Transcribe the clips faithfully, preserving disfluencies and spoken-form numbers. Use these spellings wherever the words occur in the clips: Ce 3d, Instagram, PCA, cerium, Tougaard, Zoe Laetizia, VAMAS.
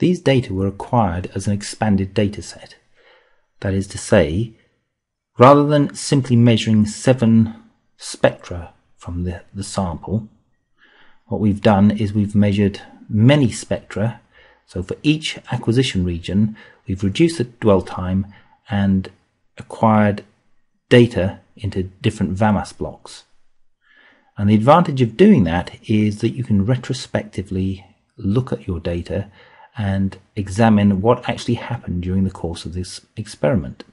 These data were acquired as an expanded dataset. That is to say, rather than simply measuring seven spectra from the, the sample, what we've done is we've measured many spectra. So for each acquisition region, we've reduced the dwell time and acquired data into different VAMAS blocks. And the advantage of doing that is that you can retrospectively look at your data and examine what actually happened during the course of this experiment.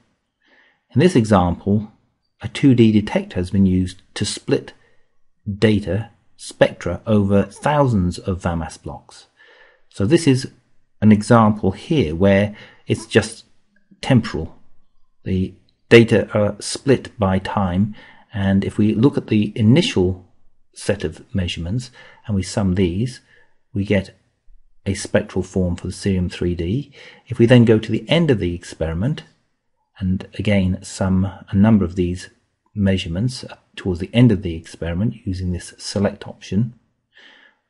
In this example, a two D detector has been used to split data spectra over thousands of VAMAS blocks. So this is an example here where it's just temporal. The data are split by time, and if we look at the initial set of measurements and we sum these, we get a spectral form for the cerium three D. If we then go to the end of the experiment and again sum a number of these measurements towards the end of the experiment using this select option,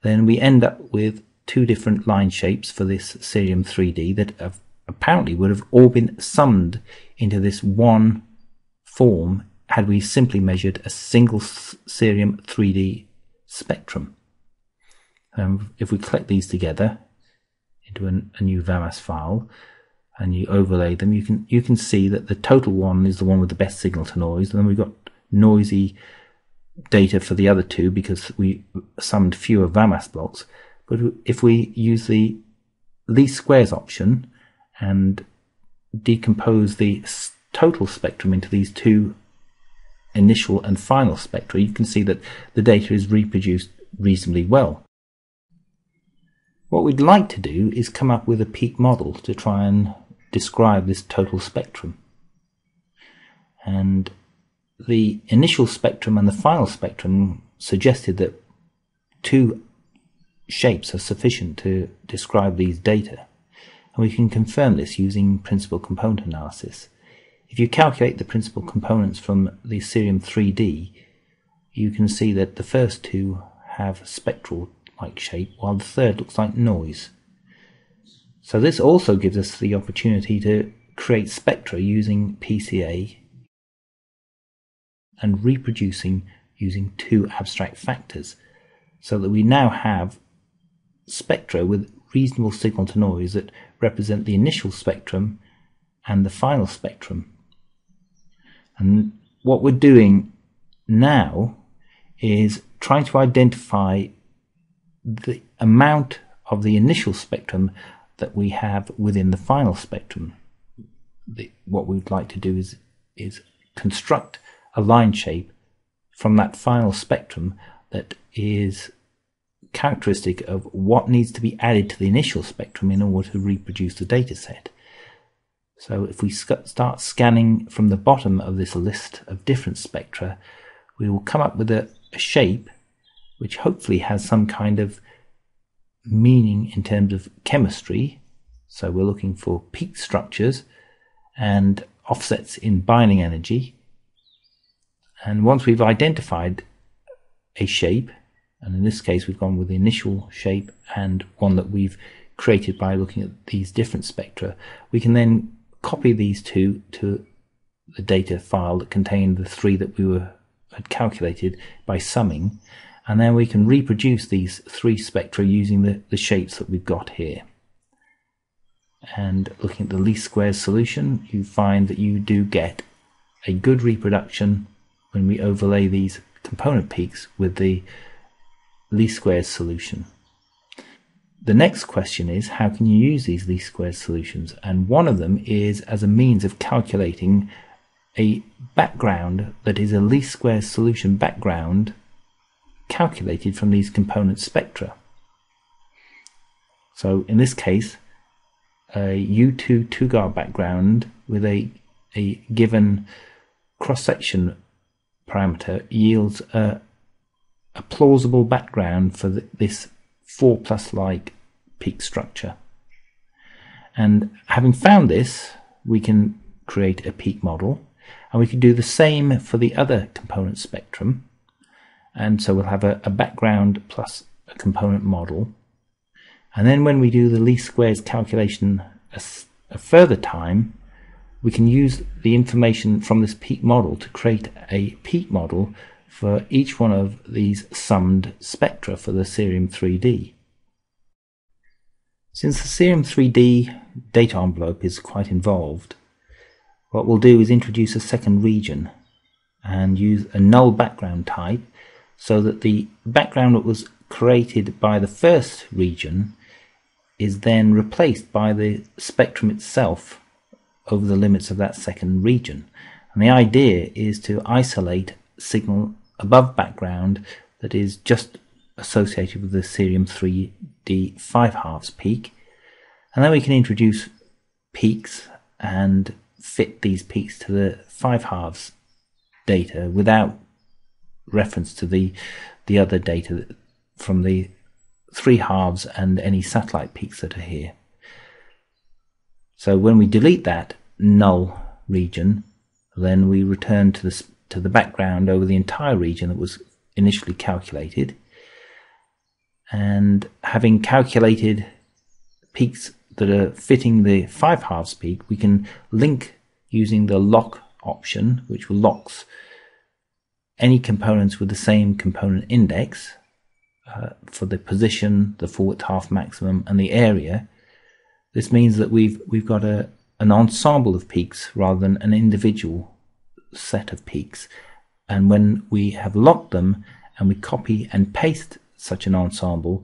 then we end up with two different line shapes for this cerium three D that have apparently would have all been summed into this one form had we simply measured a single cerium three D spectrum. Um, if we collect these together into an, a new VAMAS file and you overlay them, you can you can see that the total one is the one with the best signal to noise, and then we've got noisy data for the other two because we summed fewer VAMAS blocks. But if we use the least squares option and decompose the total spectrum into these two initial and final spectra, you can see that the data is reproduced reasonably well. What we'd like to do is come up with a peak model to try and describe this total spectrum. And the initial spectrum and the final spectrum suggested that two shapes are sufficient to describe these data. And we can confirm this using principal component analysis. If you calculate the principal components from the cerium three D, you can see that the first two have spectral like shape, while the third looks like noise. So this also gives us the opportunity to create spectra using P C A and reproducing using two abstract factors, so that we now have spectra with reasonable signal to noise that represent the initial spectrum and the final spectrum. And what we're doing now is trying to identify the amount of the initial spectrum that we have within the final spectrum. The, what we'd like to do is, is construct a line shape from that final spectrum that is characteristic of what needs to be added to the initial spectrum in order to reproduce the data set. So if we sc- start scanning from the bottom of this list of different spectra, we will come up with a, a shape which hopefully has some kind of meaning in terms of chemistry. So we're looking for peak structures and offsets in binding energy. And once we've identified a shape, and in this case we've gone with the initial shape and one that we've created by looking at these different spectra, we can then copy these two to the data file that contained the three that we were had calculated by summing. And then we can reproduce these three spectra using the, the shapes that we've got here. And looking at the least squares solution, you find that you do get a good reproduction when we overlay these component peaks with the least squares solution. The next question is, how can you use these least squares solutions? And one of them is as a means of calculating a background that is a least squares solution background calculated from these component spectra. So in this case, a U two Tougaard background with a, a given cross-section parameter yields a, a plausible background for the, this four plus like peak structure. And having found this, we can create a peak model, and we can do the same for the other component spectrum. And so we'll have a, a background plus a component model. And then when we do the least squares calculation a, a further time, we can use the information from this peak model to create a peak model for each one of these summed spectra for the cerium three D. Since the cerium three D data envelope is quite involved, what we'll do is introduce a second region and use a null background type so that the background that was created by the first region is then replaced by the spectrum itself over the limits of that second region. And the idea is to isolate signal above background that is just associated with the cerium three D five halves peak, and then we can introduce peaks and fit these peaks to the five halves data without reference to the the other data from the three halves and any satellite peaks that are here. So when we delete that null region, then we return to the to the background over the entire region that was initially calculated. And having calculated peaks that are fitting the five halves peak, we can link using the lock option, which locks any components with the same component index uh, for the position, the forward half maximum, and the area. This means that we've we've got a an ensemble of peaks rather than an individual set of peaks. And when we have locked them and we copy and paste such an ensemble,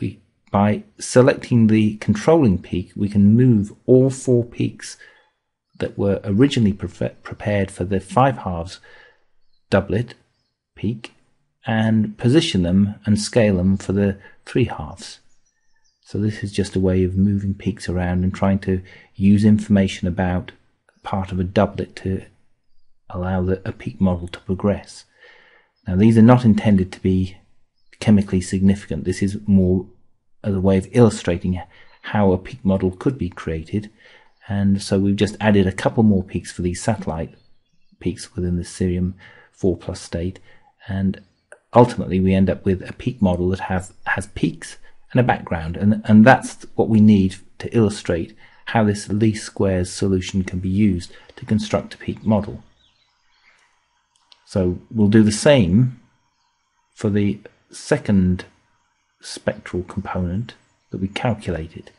we by selecting the controlling peak, we can move all four peaks that were originally pre prepared for the five halves doublet peak and position them and scale them for the three halves. So this is just a way of moving peaks around and trying to use information about part of a doublet to allow the, a peak model to progress. Now, these are not intended to be chemically significant. This is more as a way of illustrating how a peak model could be created, and so we've just added a couple more peaks for these satellite peaks within the cerium four plus state, and ultimately we end up with a peak model that have, has peaks and a background, and, and that's what we need to illustrate how this least squares solution can be used to construct a peak model. So we'll do the same for the second spectral component that we calculated.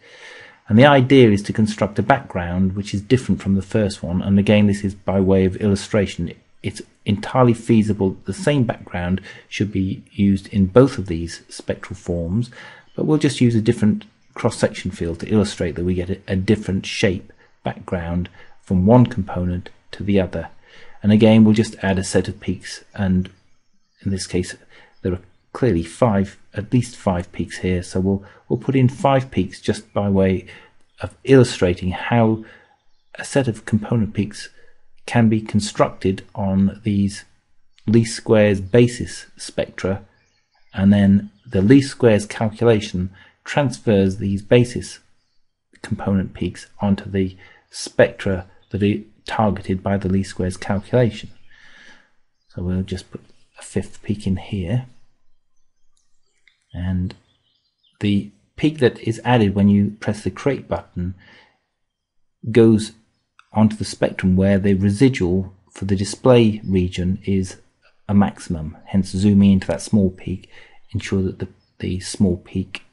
And the idea is to construct a background which is different from the first one. And again, this is by way of illustration. It's entirely feasible that the same background should be used in both of these spectral forms, but we'll just use a different cross-section field to illustrate that we get a different shape background from one component to the other. And again, we'll just add a set of peaks, and in this case there are clearly five, at least five peaks here, so we'll we'll put in five peaks just by way of illustrating how a set of component peaks can be constructed on these least squares basis spectra, and then the least squares calculation transfers these basis component peaks onto the spectra that are targeted by the least squares calculation. So we'll just put a fifth peak in here, and the peak that is added when you press the create button goes onto the spectrum where the residual for the display region is a maximum. Hence, zooming into that small peak ensure that the, the small peak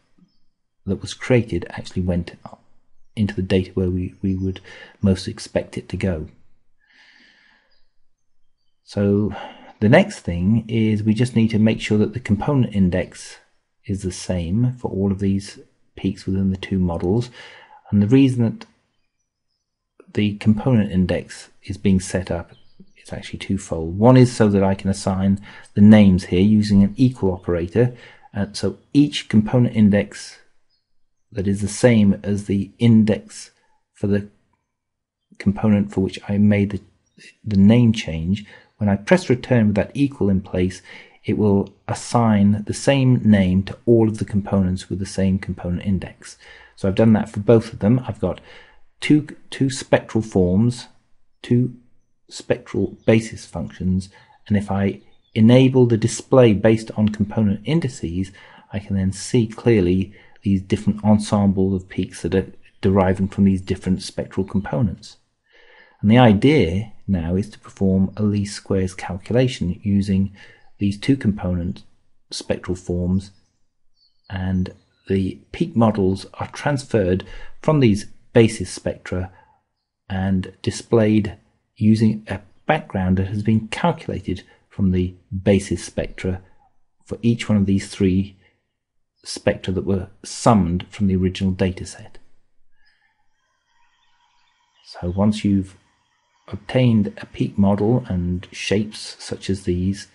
that was created actually went up into the data where we, we would most expect it to go. So the next thing is we just need to make sure that the component index is the same for all of these peaks within the two models, and the reason that the component index is being set up is actually twofold. One is so that I can assign the names here using an equal operator, and so each component index that is the same as the index for the component for which I made the, the name change. When I press return with that equal in place, it will assign the same name to all of the components with the same component index. So I've done that for both of them. I've got two, two spectral forms, two spectral basis functions, and if I enable the display based on component indices, I can then see clearly these different ensemble of peaks that are deriving from these different spectral components. And the idea now is to perform a least squares calculation using these two component spectral forms, and the peak models are transferred from these basis spectra and displayed using a background that has been calculated from the basis spectra for each one of these three spectra that were summed from the original dataset. So once you've obtained a peak model and shapes such as these,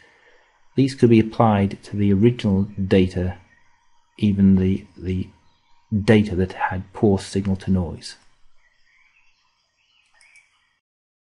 these could be applied to the original data, even the, the data that had poor signal to noise.